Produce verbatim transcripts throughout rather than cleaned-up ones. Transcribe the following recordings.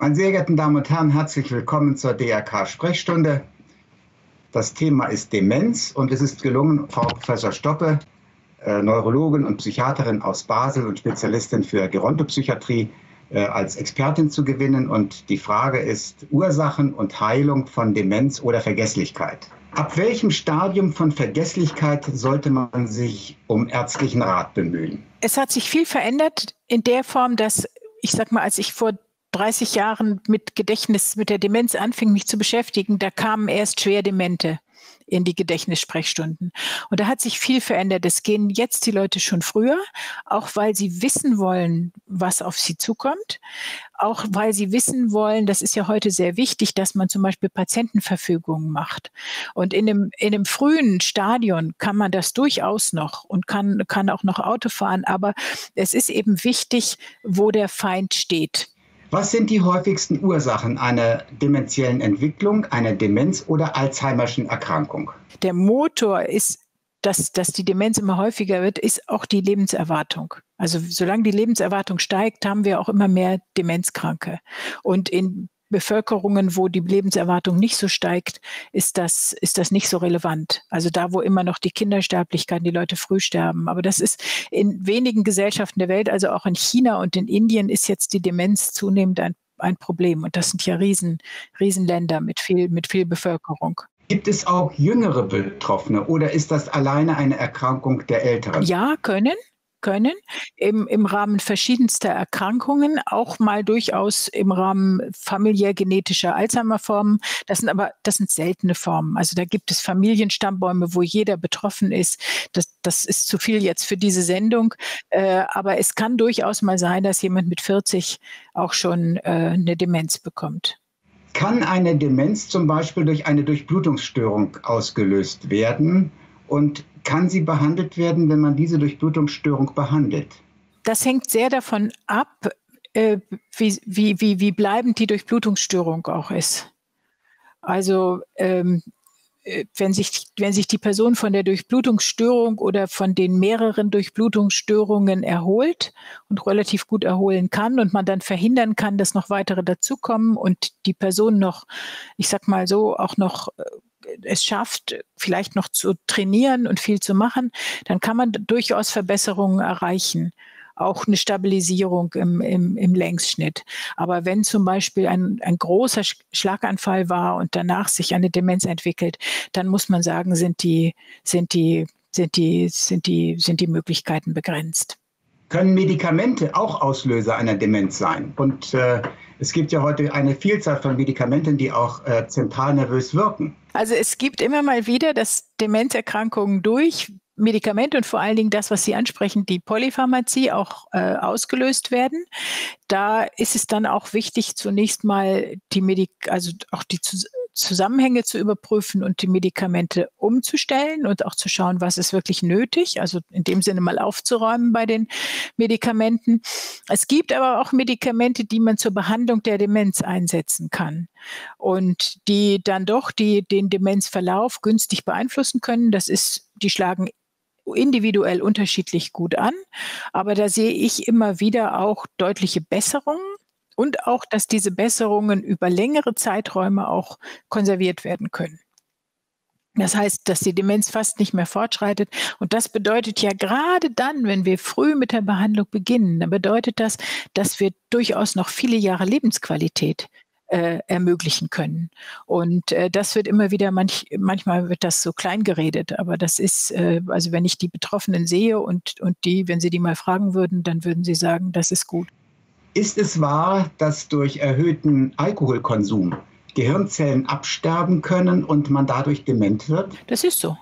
Meine sehr geehrten Damen und Herren, herzlich willkommen zur D R K-Sprechstunde. Das Thema ist Demenz und es ist gelungen, Frau Professor Stoppe, Neurologin und Psychiaterin aus Basel und Spezialistin für Gerontopsychiatrie, als Expertin zu gewinnen. Und die Frage ist Ursachen und Heilung von Demenz oder Vergesslichkeit. Ab welchem Stadium von Vergesslichkeit sollte man sich um ärztlichen Rat bemühen? Es hat sich viel verändert in der Form, dass, ich sag mal, als ich vor dreißig Jahren mit Gedächtnis, mit der Demenz anfing, mich zu beschäftigen, da kamen erst schwer Demente in die Gedächtnissprechstunden. Und da hat sich viel verändert. Es gehen jetzt die Leute schon früher, auch weil sie wissen wollen, was auf sie zukommt. Auch weil sie wissen wollen, das ist ja heute sehr wichtig, dass man zum Beispiel Patientenverfügungen macht. Und in einem, in einem frühen Stadion kann man das durchaus noch und kann, kann auch noch Auto fahren. Aber es ist eben wichtig, wo der Feind steht. Was sind die häufigsten Ursachen einer dementiellen Entwicklung, einer Demenz oder Alzheimer'schen Erkrankung? Der Motor ist, dass, dass die Demenz immer häufiger wird, ist auch die Lebenserwartung. Also solange die Lebenserwartung steigt, haben wir auch immer mehr Demenzkranke. Und in Bevölkerungen, wo die Lebenserwartung nicht so steigt, ist das, ist das nicht so relevant. Also da, wo immer noch die Kindersterblichkeit, die Leute früh sterben. Aber das ist in wenigen Gesellschaften der Welt, also auch in China und in Indien, ist jetzt die Demenz zunehmend ein, ein Problem. Und das sind ja Riesen, Riesenländer mit viel, mit viel Bevölkerung. Gibt es auch jüngere Betroffene oder ist das alleine eine Erkrankung der Älteren? Ja, können. können, im, im Rahmen verschiedenster Erkrankungen, auch mal durchaus im Rahmen familiär genetischer Alzheimer-Formen. Das sind aber, das sind seltene Formen. Also da gibt es Familienstammbäume, wo jeder betroffen ist. Das, das ist zu viel jetzt für diese Sendung. Äh, aber es kann durchaus mal sein, dass jemand mit vierzig auch schon äh, eine Demenz bekommt. Kann eine Demenz zum Beispiel durch eine Durchblutungsstörung ausgelöst werden? Und kann sie behandelt werden, wenn man diese Durchblutungsstörung behandelt? Das hängt sehr davon ab, äh, wie, wie, wie, wie bleibend die Durchblutungsstörung auch ist. Also ähm, wenn sich, wenn sich die Person von der Durchblutungsstörung oder von den mehreren Durchblutungsstörungen erholt und relativ gut erholen kann und man dann verhindern kann, dass noch weitere dazukommen und die Person noch, ich sag mal so, auch noch es schafft, vielleicht noch zu trainieren und viel zu machen, dann kann man durchaus Verbesserungen erreichen. Auch eine Stabilisierung im, im, im Längsschnitt. Aber wenn zum Beispiel ein, ein großer Schlaganfall war und danach sich eine Demenz entwickelt, dann muss man sagen, sind die, sind die, sind die, sind die, sind die Möglichkeiten begrenzt. Können Medikamente auch Auslöser einer Demenz sein? Und äh, es gibt ja heute eine Vielzahl von Medikamenten, die auch äh, zentral nervös wirken. Also es gibt immer mal wieder, dass Demenzerkrankungen durch Medikamente und vor allen Dingen das, was Sie ansprechen, die Polypharmazie, auch äh, ausgelöst werden. Da ist es dann auch wichtig, zunächst mal die Medik also auch die Zus Zusammenhänge zu überprüfen und die Medikamente umzustellen und auch zu schauen, was ist wirklich nötig. Also in dem Sinne mal aufzuräumen bei den Medikamenten. Es gibt aber auch Medikamente, die man zur Behandlung der Demenz einsetzen kann und die dann doch die, den Demenzverlauf günstig beeinflussen können. Das ist, die schlagen individuell unterschiedlich gut an. Aber da sehe ich immer wieder auch deutliche Besserungen. Und auch, dass diese Besserungen über längere Zeiträume auch konserviert werden können. Das heißt, dass die Demenz fast nicht mehr fortschreitet. Und das bedeutet ja gerade dann, wenn wir früh mit der Behandlung beginnen, dann bedeutet das, dass wir durchaus noch viele Jahre Lebensqualität äh, ermöglichen können. Und äh, das wird immer wieder, manch, manchmal wird das so klein geredet. Aber das ist, äh, also wenn ich die Betroffenen sehe und, und die, wenn sie die mal fragen würden, dann würden sie sagen, das ist gut. Ist es wahr, dass durch erhöhten Alkoholkonsum Gehirnzellen absterben können und man dadurch dement wird? Das ist so.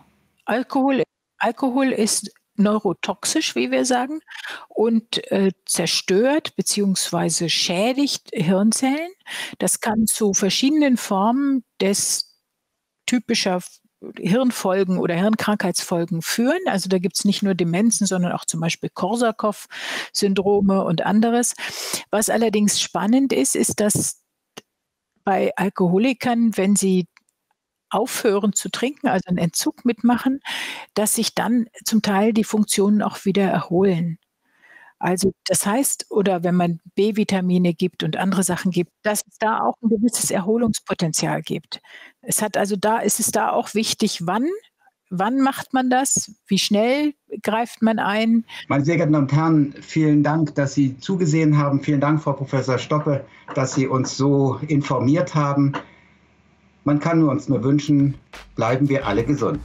Alkohol, Alkohol ist neurotoxisch, wie wir sagen, und äh, zerstört bzw. schädigt Hirnzellen. Das kann zu verschiedenen Formen des typischer Hirnfolgen oder Hirnkrankheitsfolgen führen. Also da gibt es nicht nur Demenzen, sondern auch zum Beispiel Korsakoff-Syndrome und anderes. Was allerdings spannend ist, ist, dass bei Alkoholikern, wenn sie aufhören zu trinken, also einen Entzug mitmachen, dass sich dann zum Teil die Funktionen auch wieder erholen. Also das heißt, oder wenn man B-Vitamine gibt und andere Sachen gibt, dass es da auch ein gewisses Erholungspotenzial gibt. Es hat also da, ist es da auch wichtig, wann, wann macht man das? Wie schnell greift man ein? Meine sehr geehrten Damen und Herren, vielen Dank, dass Sie zugesehen haben. Vielen Dank, Frau Professor Stoppe, dass Sie uns so informiert haben. Man kann uns nur wünschen, bleiben wir alle gesund.